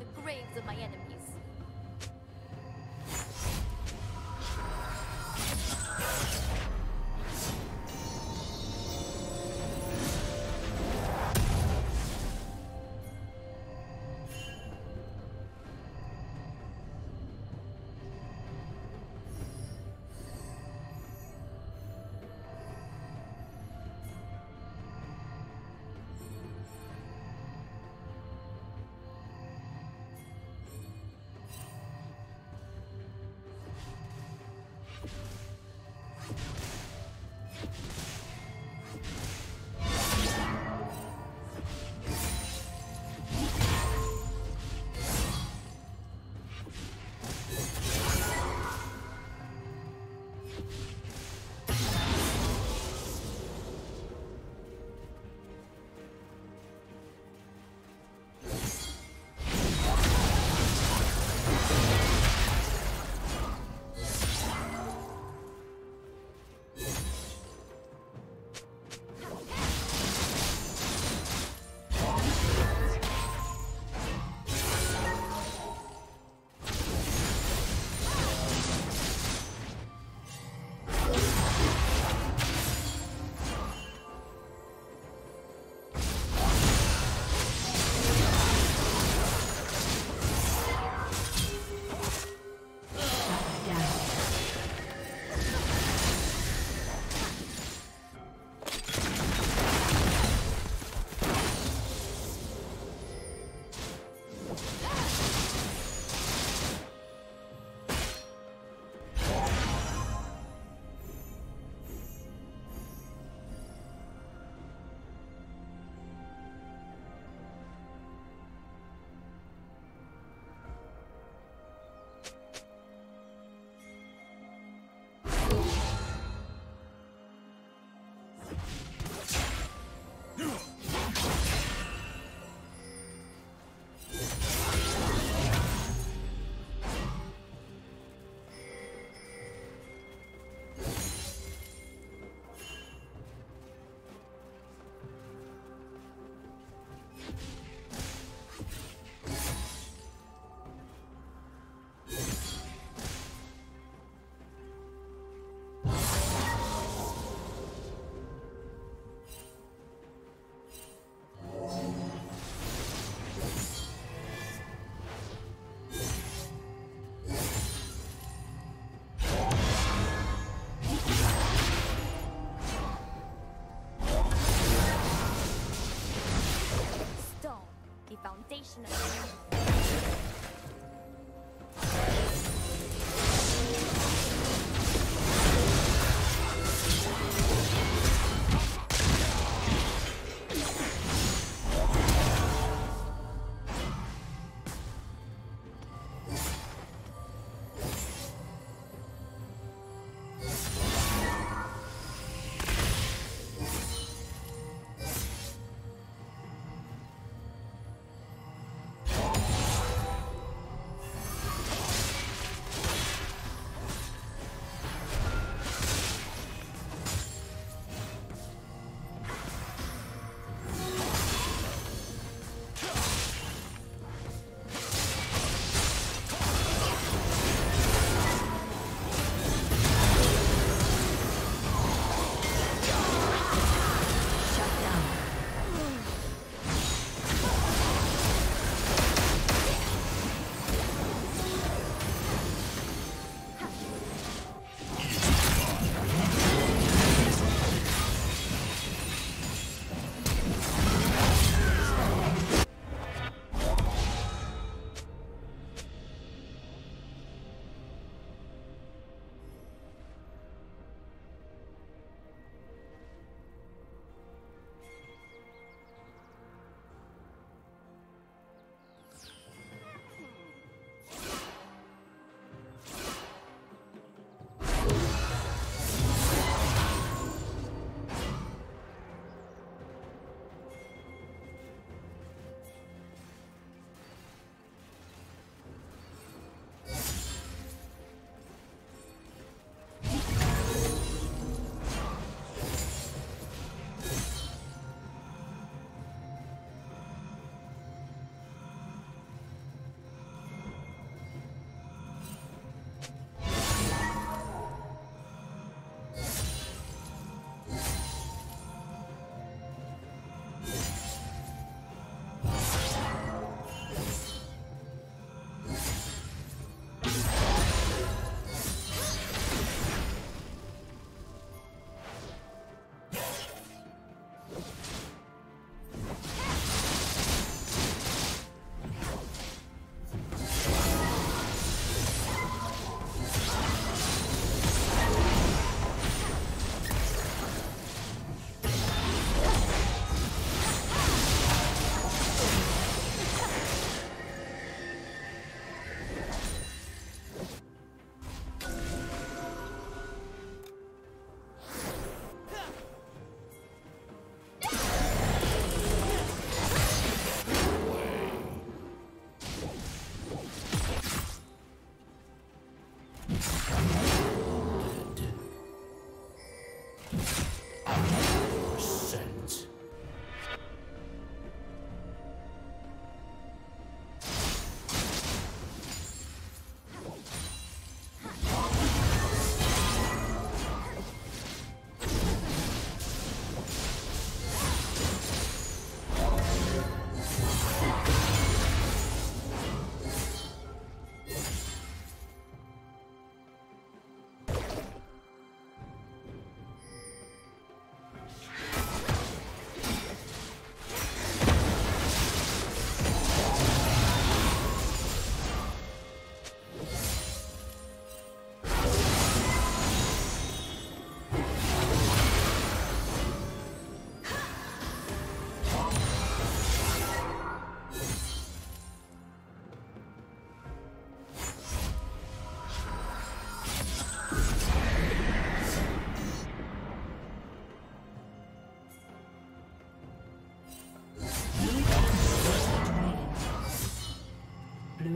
on the graves of my enemies. Foundation of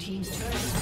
team's turret has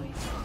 been destroyed.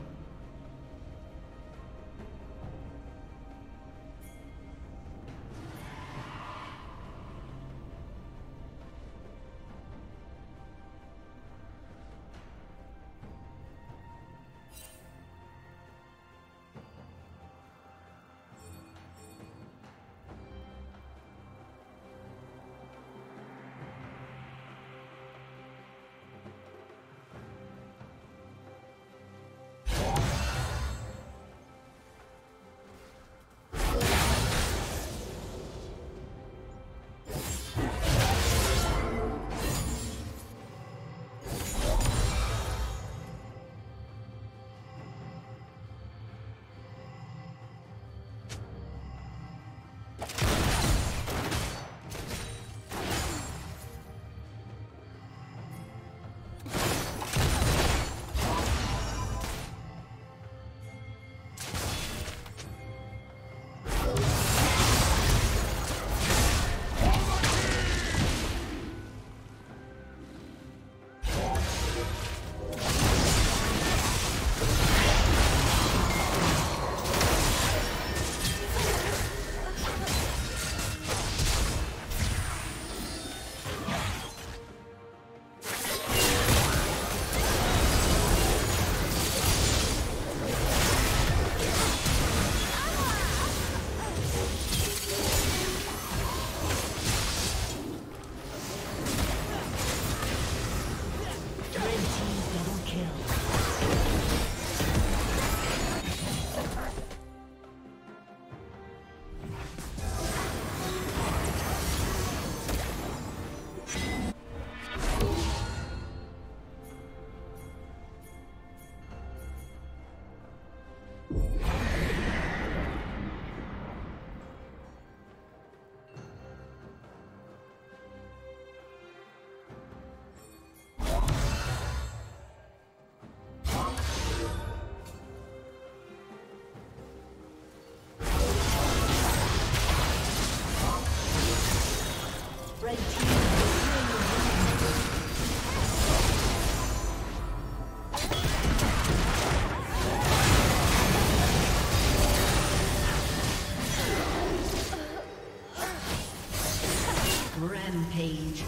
Rampage.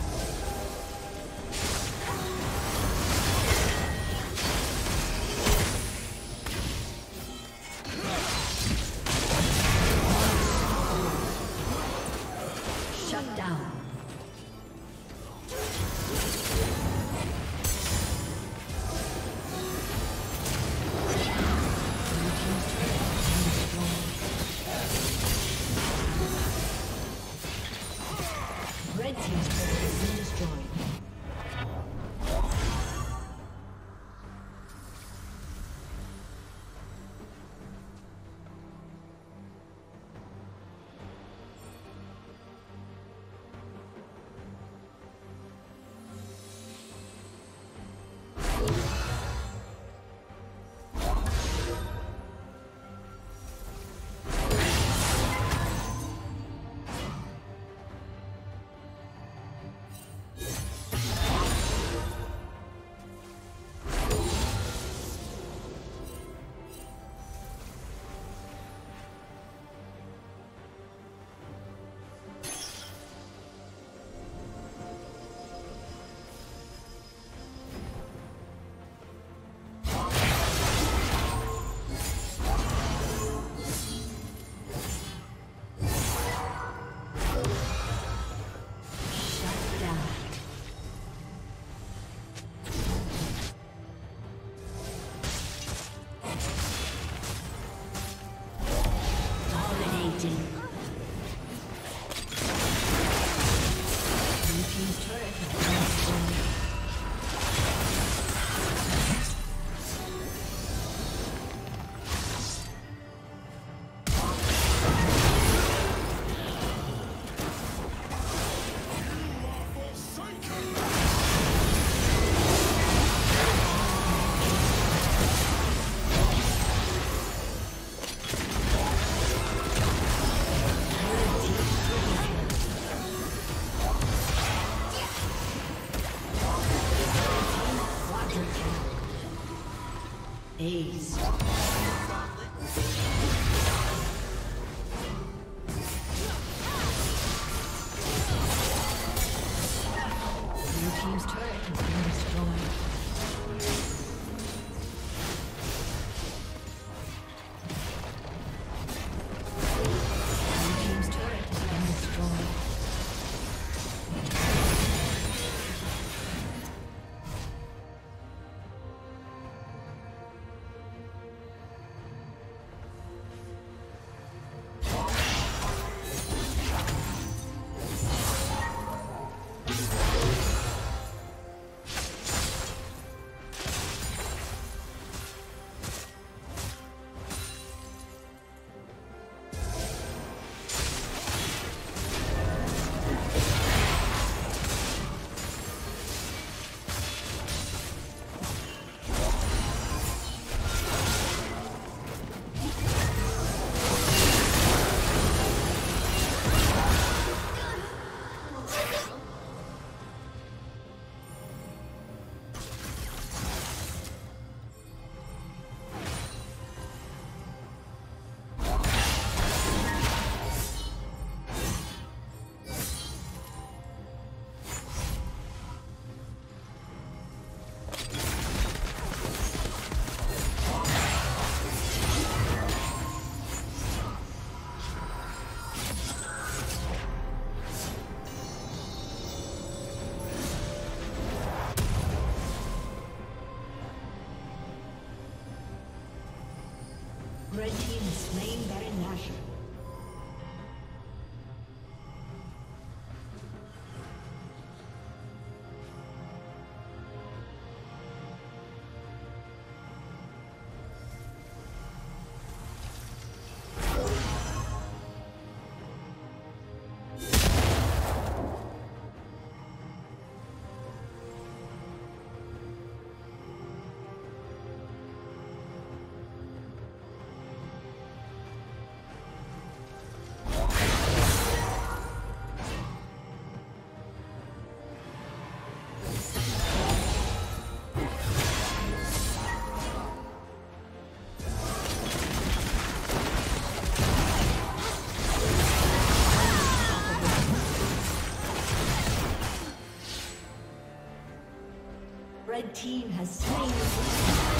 Red team has slain the dragon.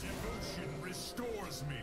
Devotion restores me.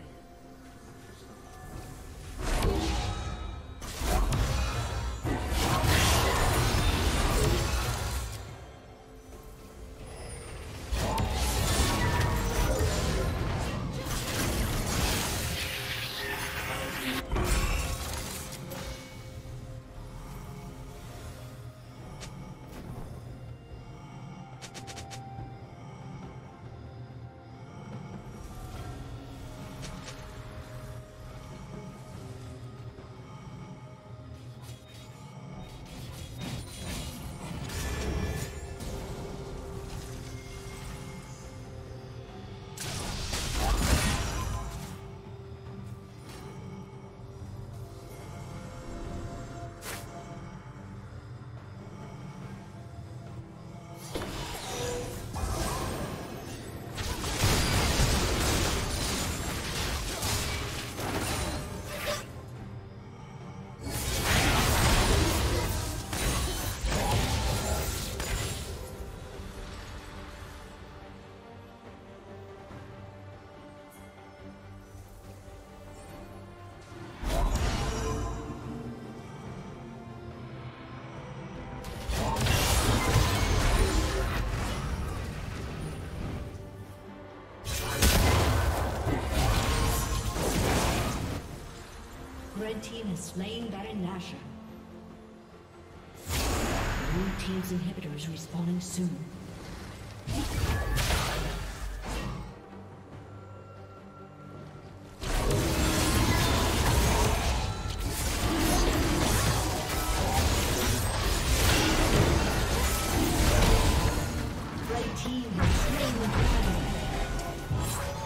Red team has slain Baron Nashor. Blue team's inhibitor is respawning soon. Red team has slain the dragon.